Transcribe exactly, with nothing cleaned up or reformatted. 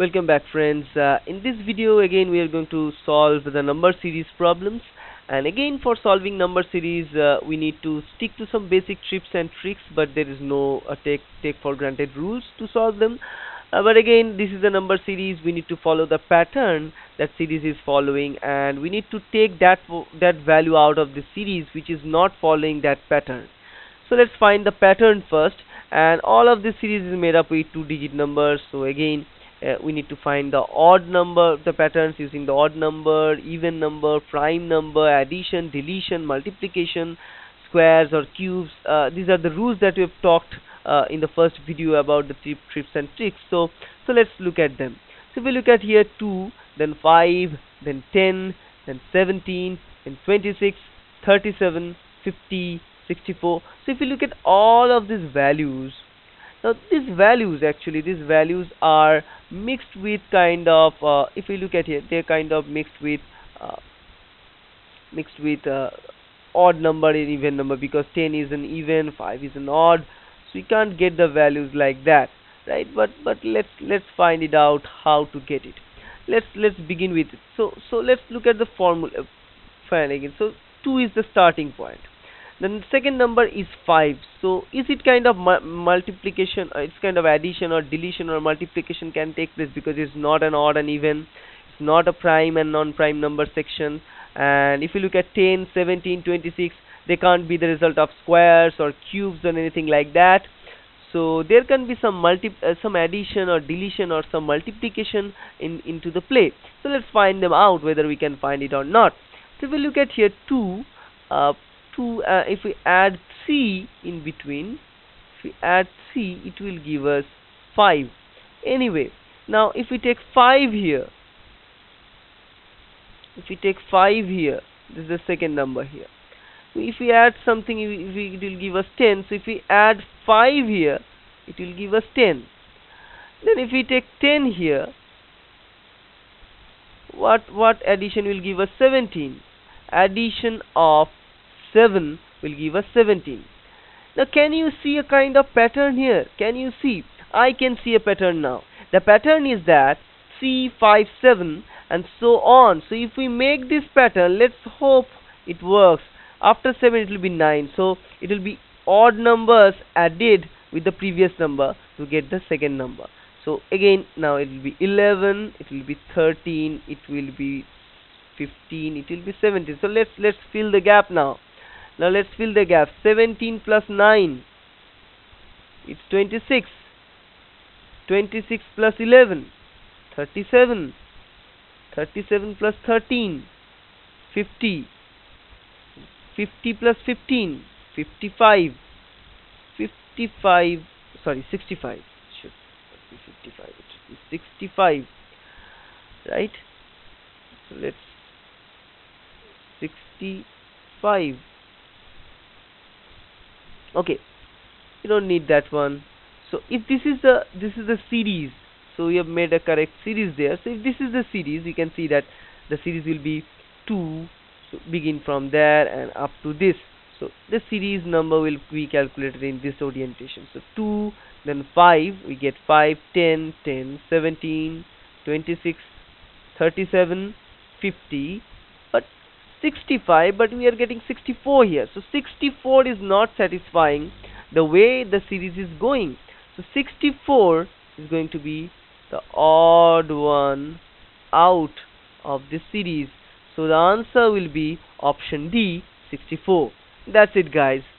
Welcome back, friends. Uh, in this video again we are going to solve the number series problems, and again for solving number series uh, we need to stick to some basic tips and tricks, but there is no uh, take take for granted rules to solve them. Uh, but again, this is the number series, we need to follow the pattern that series is following, and we need to take that that value out of the series which is not following that pattern. So let's find the pattern first, and all of this series is made up with two digit numbers, so again Uh, we need to find the odd number, the patterns using the odd number, even number, prime number, addition, deletion, multiplication, squares or cubes. Uh, these are the rules that we have talked uh, in the first video about the tip, trips and tricks. So, so let's look at them. So if we look at here two, then five, then ten, then seventeen, then twenty-six, thirty-seven, fifty, sixty-four. So if we look at all of these values, now these values actually these values are mixed with kind of uh, if we look at here, they're kind of mixed with uh, mixed with uh, odd number and even number, because ten is an even, five is an odd, so you can't get the values like that, right? But but let's let's find it out how to get it. Let's let's begin with it. So so let's look at the formula uh, fine again. So two is the starting point. Then second number is five. So is it kind of mu multiplication? Or it's kind of addition or deletion or multiplication can take place, because it's not an odd and even, it's not a prime and non-prime number section. And if you look at ten, seventeen, twenty-six, they can't be the result of squares or cubes or anything like that. So there can be some multi, uh, some addition or deletion or some multiplication in into the play. So let's find them out whether we can find it or not. So if we look at here two. Uh, two uh, if we add three in between, if we add three, it will give us five. Anyway, now if we take five here, if we take five here, this is the second number here, if we add something, if we, it will give us ten. So if we add five here, it will give us ten. Then if we take ten here, what what addition will give us seventeen? Addition of seven will give us seventeen. Now can you see a kind of pattern here? Can you see? I can see a pattern now. The pattern is that three, five, seven and so on. So if we make this pattern, let's hope it works. After seven it will be nine. So it will be odd numbers added with the previous number to get the second number. So again now it will be eleven, it will be thirteen, it will be fifteen, it will be seventeen. So let's let's fill the gap now. Now let's fill the gap. seventeen plus nine, it's twenty-six. twenty-six plus eleven, thirty-seven. thirty-seven plus thirteen, fifty. fifty plus fifteen, fifty-five. fifty-five, sorry, sixty-five. It should not be fifty-five, it should be sixty-five. Right? So let's sixty-five. Okay, you don't need that one. So if this is the this is the series, so we have made a correct series there. So if this is the series, you can see that the series will be two, so begin from there and up to this. So the series number will be calculated in this orientation. So two, then five, we get five, ten, ten, seventeen, twenty-six, thirty-seven, fifty, but sixty-five, but we are getting sixty-four here. So sixty-four is not satisfying the way the series is going. So sixty-four is going to be the odd one out of this series. So the answer will be option D, sixty-four. That's it, guys.